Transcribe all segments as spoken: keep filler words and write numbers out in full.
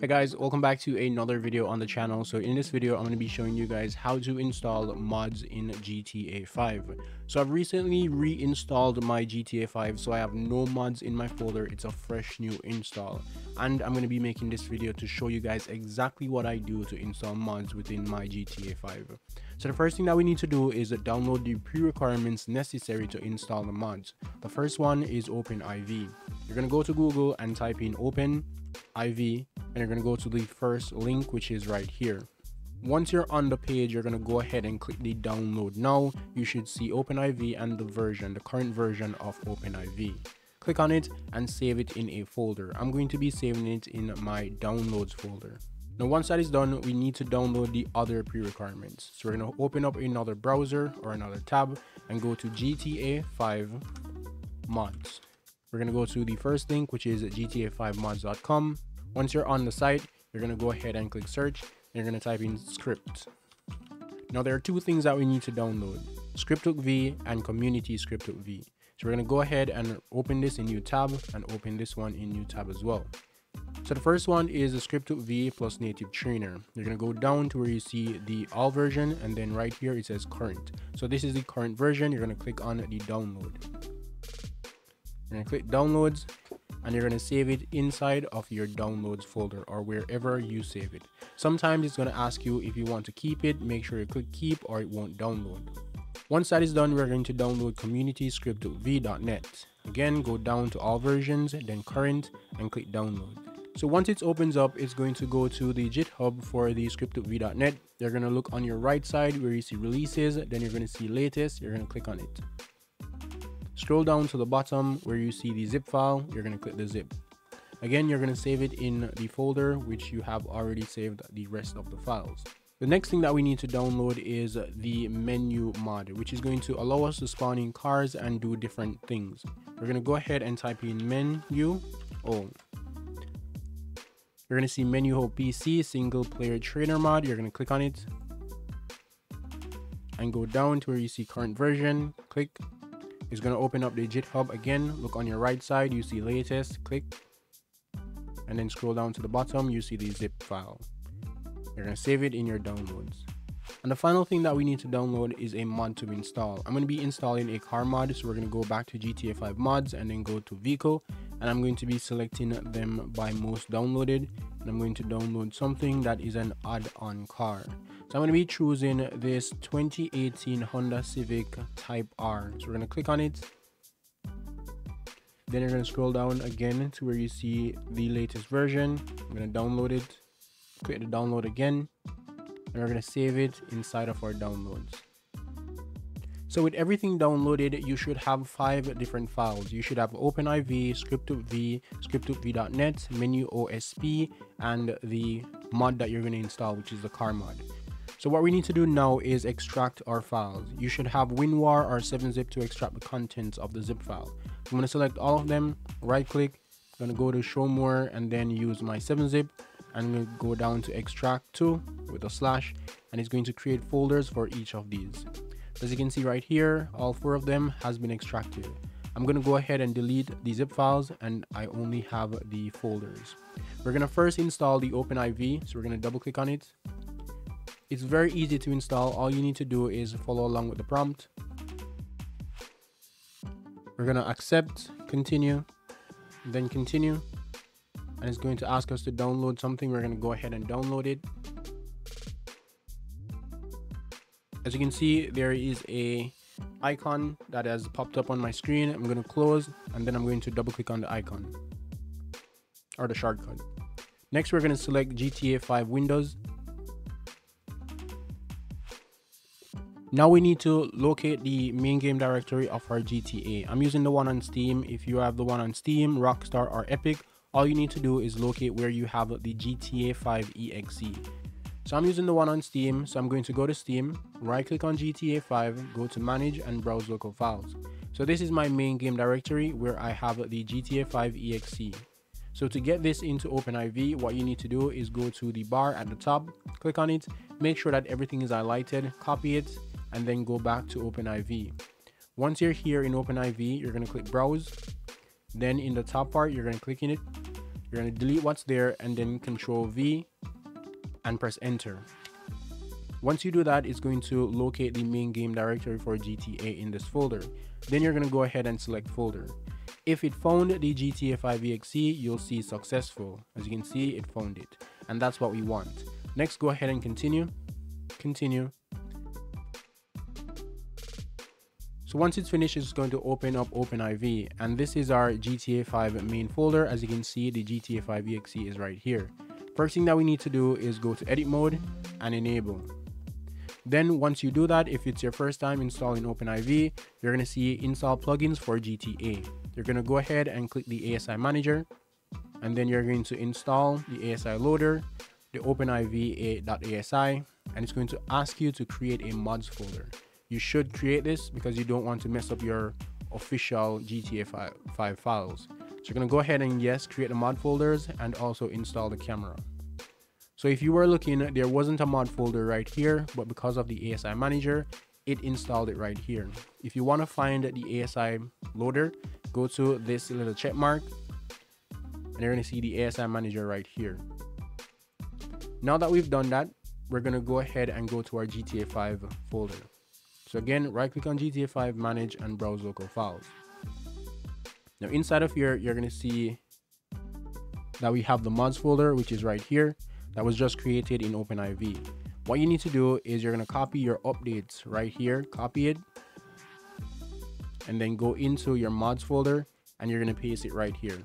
Hey guys, welcome back to another video on the channel. So in this video I'm going to be showing you guys how to install mods in G T A five. So I've recently reinstalled my G T A five, so I have no mods in my folder. It's a fresh new install, and I'm going to be making this video to show you guys exactly what I do to install mods within my G T A five. So the first thing that we need to do is download the pre-requirements necessary to install the mods. The first one is OpenIV. You're going to go to Google and type in OpenIV, and you're going to go to the first link, which is right here. Once you're on the page, you're going to go ahead and click the download now. You should see OpenIV and the version, the current version of OpenIV. Click on it and save it in a folder. I'm going to be saving it in my downloads folder. Now, once that is done, we need to download the other pre-requirements. So we're going to open up another browser or another tab and go to G T A five mods. We're going to go to the first link, which is G T A five mods dot com. Once you're on the site, you're going to go ahead and click search, and you're going to type in script. Now, there are two things that we need to download: ScriptHookV and community ScriptHookV. So we're going to go ahead and open this in new tab and open this one in new tab as well. So the first one is the ScriptHookV plus native trainer. You're going to go down to where you see the all version, and then right here it says current. So this is the current version. You're going to click on the download. You're going to click downloads, and you're going to save it inside of your downloads folder or wherever you save it. Sometimes it's going to ask you if you want to keep it. Make sure you click keep or it won't download. Once that is done, we're going to download community script hook v dot net. Again, go down to all versions, then current, and click download. So once it opens up, it's going to go to the GitHub for the script hook v dot net. You're going to look on your right side where you see releases, then you're going to see latest. You're going to click on it. Scroll down to the bottom where you see the zip file. You're going to click the zip. Again, you're going to save it in the folder which you have already saved the rest of the files. The next thing that we need to download is the Menyoo mod, which is going to allow us to spawn in cars and do different things. We're going to go ahead and type in Menyoo. Oh, you're going to see Menyoo P C single player trainer mod. You're going to click on it and go down to where you see current version. Click. It's going to open up the GitHub again. Look on your right side, you see latest, click, and then scroll down to the bottom, you see the zip file. You're going to save it in your downloads. And the final thing that we need to download is a mod to install. I'm going to be installing a car mod, so we're going to go back to G T A five mods and then go to vehicle, and I'm going to be selecting them by most downloaded, and I'm going to download something that is an add-on car. So I'm going to be choosing this twenty eighteen Honda Civic Type R. So we're going to click on it. Then you're going to scroll down again to where you see the latest version. I'm going to download it. Click the download again. And we're going to save it inside of our downloads. So with everything downloaded, you should have five different files. You should have OpenIV, ScriptHookV, script hook v dot net, Menyoo O S P, and the mod that you're going to install, which is the car mod. So what we need to do now is extract our files. You should have WinRAR or seven zip to extract the contents of the zip file. I'm going to select all of them, right click, I'm going to go to show more and then use my seven zip, and I'm going to go down to extract to with a slash, and it's going to create folders for each of these. As you can see right here, all four of them has been extracted. I'm going to go ahead and delete the zip files, and I only have the folders. We're going to first install the OpenIV, so we're going to double click on it. It's very easy to install. All you need to do is follow along with the prompt. We're going to accept, continue, then continue. And it's going to ask us to download something. We're going to go ahead and download it. As you can see, there is an icon that has popped up on my screen. I'm going to close, and then I'm going to double click on the icon or the shortcut. Next, we're going to select G T A five Windows. Now we need to locate the main game directory of our G T A. I'm using the one on Steam. If you have the one on Steam, Rockstar, or Epic, all you need to do is locate where you have the G T A five E X E. So I'm using the one on Steam, so I'm going to go to Steam, right click on G T A five, go to manage and browse local files. So this is my main game directory where I have the G T A five E X E. So to get this into OpenIV, what you need to do is go to the bar at the top, click on it, make sure that everything is highlighted, copy it, and then go back to OpenIV. Once you're here in OpenIV, you're going to click browse. Then in the top part, you're going to click in it. You're going to delete what's there and then control V and press enter. Once you do that, it's going to locate the main game directory for G T A in this folder. Then you're going to go ahead and select folder. If it found the G T A five exe, you'll see successful. As you can see, it found it, and that's what we want. Next, go ahead and continue, continue. So once it's finished, it's going to open up OpenIV, and this is our G T A five main folder. As you can see, the G T A five exe is right here. First thing that we need to do is go to edit mode and enable. Then once you do that, if it's your first time installing OpenIV, you're going to see install plugins for G T A. You're going to go ahead and click the A S I manager, and then you're going to install the A S I loader, the open I V dot A S I, and it's going to ask you to create a mods folder. You should create this because you don't want to mess up your official G T A five files. So you're going to go ahead and yes, create the mod folders and also install the camera. So if you were looking, there wasn't a mod folder right here, but because of the A S I manager, it installed it right here. If you want to find the A S I loader, go to this little check mark and you're going to see the A S I manager right here. Now that we've done that, we're going to go ahead and go to our G T A five folder. So again, right click on G T A five, manage and browse local files. Now inside of here, you're going to see that we have the mods folder, which is right here, that was just created in OpenIV. What you need to do is you're going to copy your updates right here, copy it, and then go into your mods folder and you're going to paste it right here.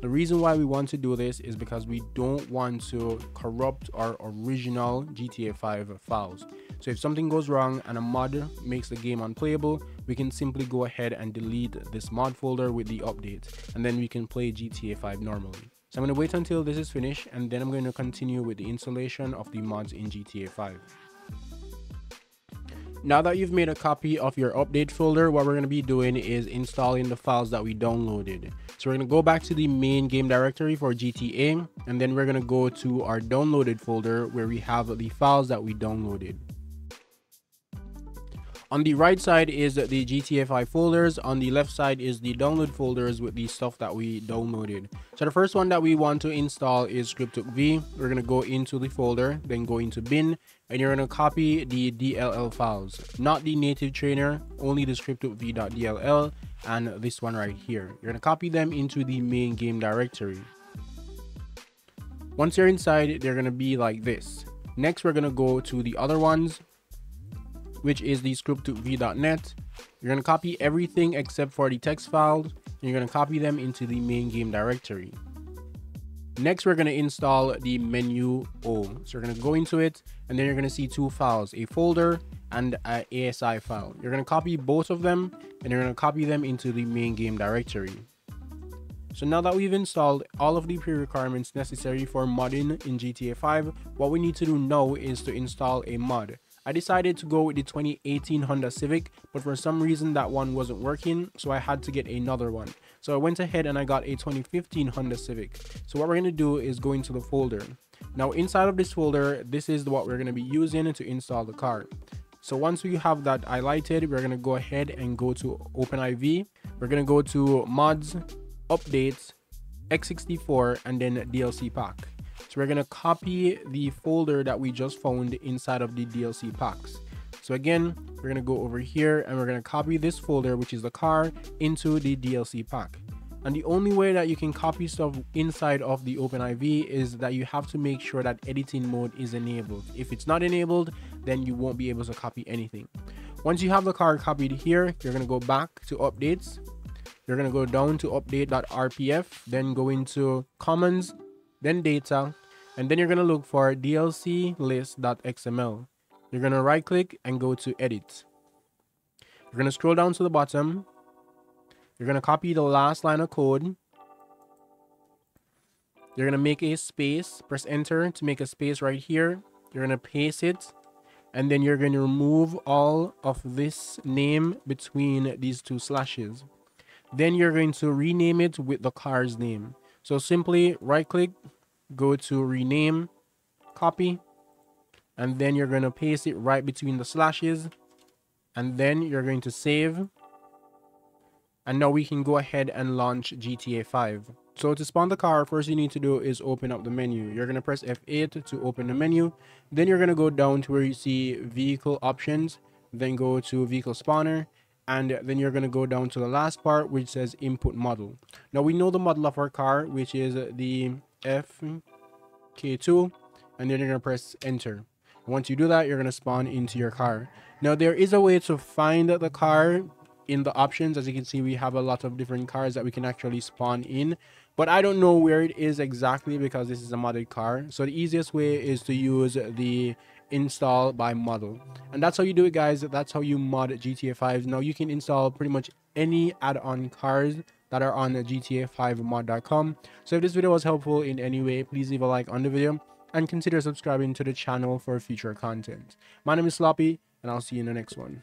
The reason why we want to do this is because we don't want to corrupt our original G T A five files. So if something goes wrong and a mod makes the game unplayable, we can simply go ahead and delete this mod folder with the update, and then we can play G T A five normally. So I'm going to wait until this is finished, and then I'm going to continue with the installation of the mods in G T A five. Now that you've made a copy of your update folder, what we're going to be doing is installing the files that we downloaded. So we're going to go back to the main game directory for G T A, and then we're going to go to our downloaded folder where we have the files that we downloaded. On the right side is the G T A five folders, on the left side is the download folders with the stuff that we downloaded. So the first one that we want to install is ScriptHookV. We're going to go into the folder, then go into bin, and you're going to copy the D L L files, not the native trainer, only the script hook v dot D L L and this one right here. You're going to copy them into the main game directory. Once you're inside, they're going to be like this. Next, we're going to go to the other ones, which is the script hook v dot net. You're going to copy everything except for the text files, and you're going to copy them into the main game directory. Next, we're going to install the Menyoo. So you're going to go into it, and then you're going to see two files, a folder and an A S I file. You're going to copy both of them, and you're going to copy them into the main game directory. So now that we've installed all of the pre-requirements necessary for modding in G T A five, what we need to do now is to install a mod. I decided to go with the twenty eighteen Honda Civic, but for some reason that one wasn't working, so I had to get another one. So I went ahead and I got a twenty fifteen Honda Civic. So what we're going to do is go into the folder. Now inside of this folder, this is what we're going to be using to install the car. So once we have that highlighted, we're going to go ahead and go to OpenIV. We're going to go to mods, updates, x sixty-four, and then D L C pack. So we're going to copy the folder that we just found inside of the D L C packs. So again, we're going to go over here and we're going to copy this folder, which is the car, into the D L C pack. And the only way that you can copy stuff inside of the OpenIV is that you have to make sure that editing mode is enabled. If it's not enabled, then you won't be able to copy anything. Once you have the car copied here, you're going to go back to updates. You're going to go down to update dot R P F, then go into commons, then data, and then you're going to look for D L C list dot X M L. You're going to right click and go to edit. You're going to scroll down to the bottom. You're going to copy the last line of code. You're going to make a space, press enter to make a space right here. You're going to paste it, and then you're going to remove all of this name between these two slashes. Then you're going to rename it with the car's name. So simply right click, go to rename, copy, and then you're going to paste it right between the slashes, and then you're going to save. And now we can go ahead and launch G T A five. So to spawn the car, first you need to do is open up the menu. You're going to press F eight to open the menu. Then you're going to go down to where you see vehicle options, then go to vehicle spawner, and then you're going to go down to the last part which says input model. Now we know the model of our car, which is the F K two, and then you're going to press enter. Once you do that, you're going to spawn into your car. Now there is a way to find the car in the options. As you can see, we have a lot of different cars that we can actually spawn in, but I don't know where it is exactly because this is a modded car. So the easiest way is to use the install by model, and that's how you do it, guys. That's how you mod G T A five. Now you can install pretty much any add-on cars that are on G T A five mod dot com. So if this video was helpful in any way, please leave a like on the video and consider subscribing to the channel for future content. My name is Sloppy, and I'll see you in the next one.